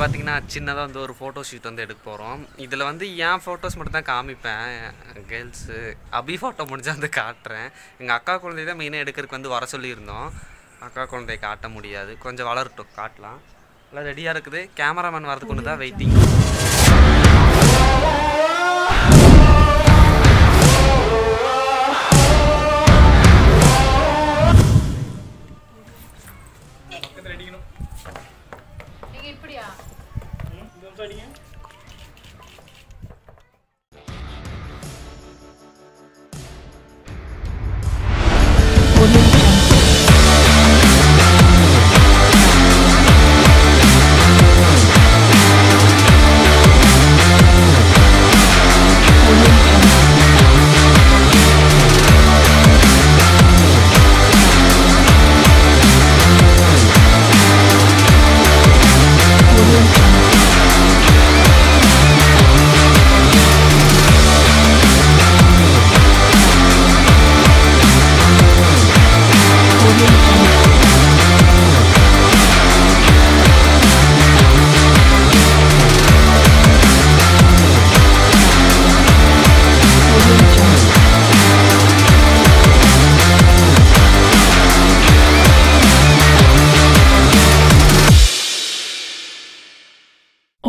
பார்த்தீங்கன்னா சின்னதாக வந்து ஒரு ஃபோட்டோ ஷூட் வந்து எடுக்க போகிறோம். இதில் வந்து என் ஃபோட்டோஸ் மட்டும் தான் காமிப்பேன். கேர்ள்ஸு அபி ஃபோட்டோ முடிஞ்சால் வந்து காட்டுறேன். எங்கள் அக்கா குழந்தை தான் மெயினாக எடுக்கிறதுக்கு வந்து வர சொல்லியிருந்தோம். அக்கா குழந்தையை காட்ட முடியாது, கொஞ்சம் வளரட்டும் காட்டலாம். எல்லாம் ரெடியாக இருக்குது. கேமராமேன் வரதுக்கு ஒன்று தான் waiting.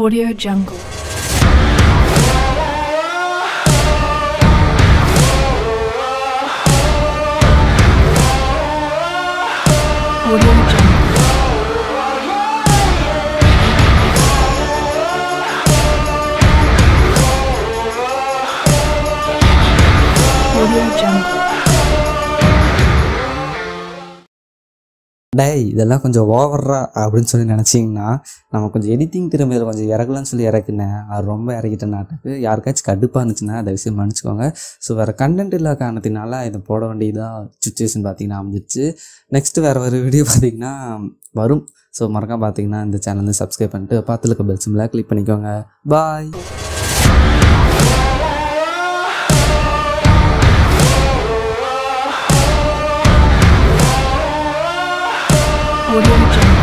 Audio Jungle. Audio Jungle. Audio Jungle. டேய் இதெல்லாம் கொஞ்சம் ஓவரா அப்படின்னு சொல்லி நினச்சிங்கன்னா நம்ம கொஞ்சம் எடிட்டிங் திறமையில் கொஞ்சம் இறக்கலாம்னு சொல்லி இறக்குனேன். அது ரொம்ப இறக்கிட்டேன் நாட்டுக்கு. யாருக்காச்சும் கடுப்பாக இருந்துச்சுன்னா அதை விஷயம் மன்னிச்சுக்கோங்க. ஸோ வேறு கண்டென்ட் இல்லா காரணத்தினால இதை போட வேண்டியதாக சுச்சுவேஷன் பார்த்தீங்கன்னா அமைஞ்சிடுச்சு. நெக்ஸ்ட்டு வேறு ஒரு வீடியோ பார்த்தீங்கன்னா வரும். ஸோ மறக்காம பார்த்தீங்கன்னா இந்த சேனல் வந்து சப்ஸ்கிரைப் பண்ணிட்டு பார்த்துல இருக்க பெல் சிம்பிளாக கிளிக் பண்ணிக்கோங்க. பாய். Audio Jungle.